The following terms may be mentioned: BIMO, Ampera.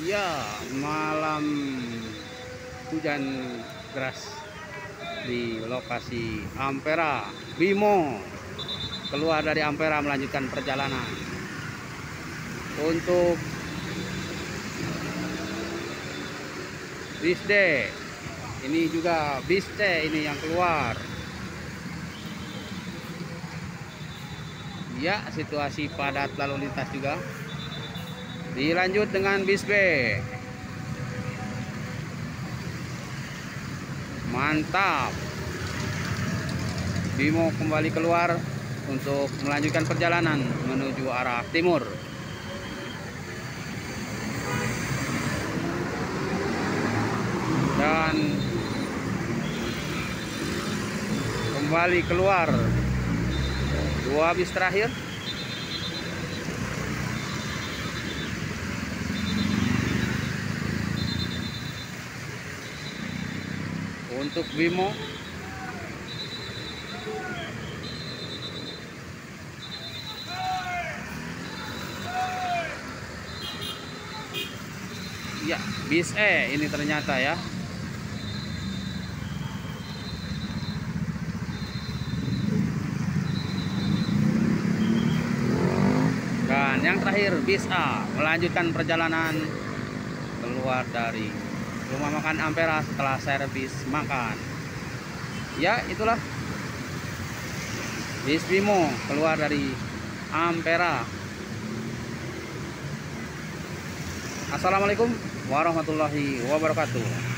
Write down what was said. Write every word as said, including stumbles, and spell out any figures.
Ya, malam hujan deras di lokasi Ampera. BIMO keluar dari Ampera melanjutkan perjalanan untuk bis D. Ini juga bis C ini yang keluar. Ya, situasi padat lalu lintas juga. Dilanjut dengan bis B. Mantap. BIMO kembali keluar untuk melanjutkan perjalanan menuju arah timur. Dan kembali keluar dua bis terakhir. Untuk BIMO ya, bis E ini ternyata ya. Dan yang terakhir bis A melanjutkan perjalanan keluar dari rumah makan Ampera setelah servis makan. Ya, itulah bis BIMO keluar dari Ampera. Assalamualaikum warahmatullahi wabarakatuh.